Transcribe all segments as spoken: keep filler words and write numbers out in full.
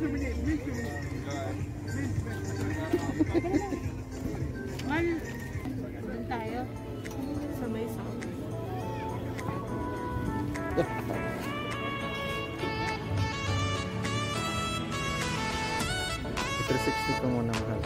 Man, doon tayo sa may south. three sixty ko muna mahal.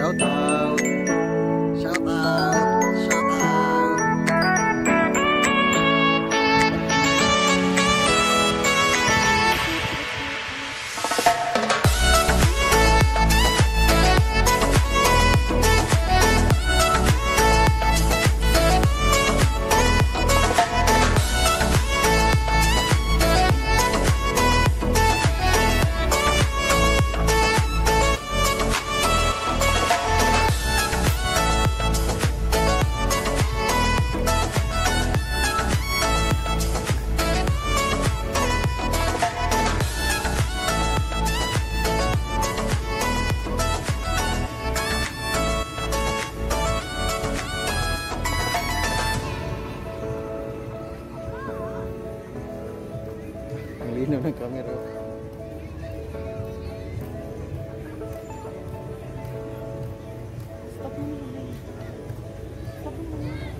Shout out, shout out, shout out. Linaw ng camera. Stop mo na. Stop mo na.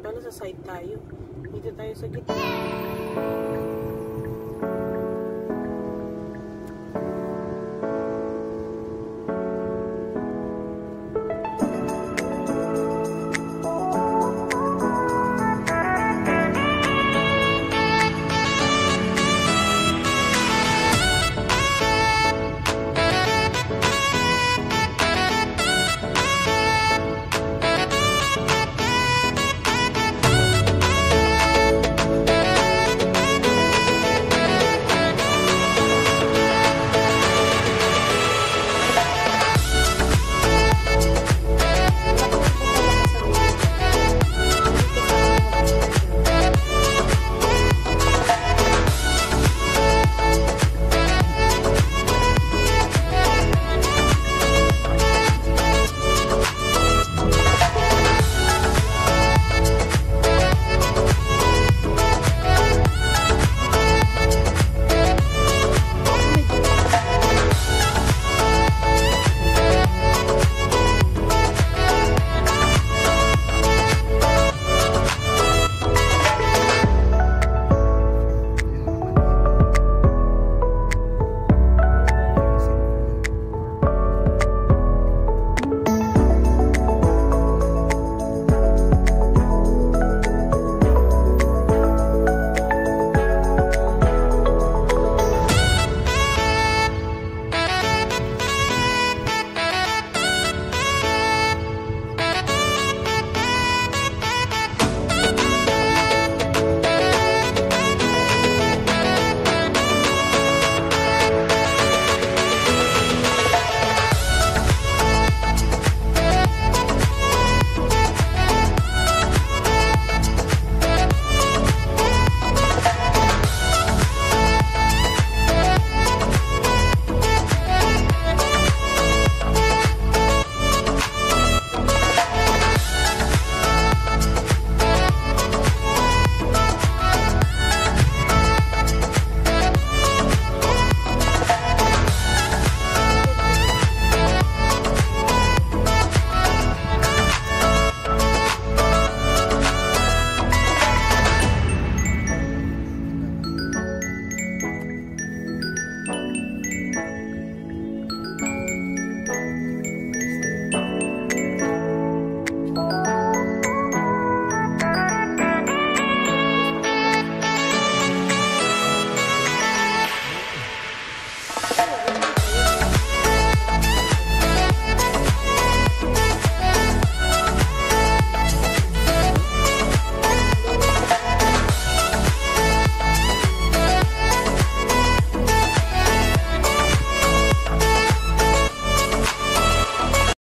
Tara, sa side tayo. Dito tayo sa gitna.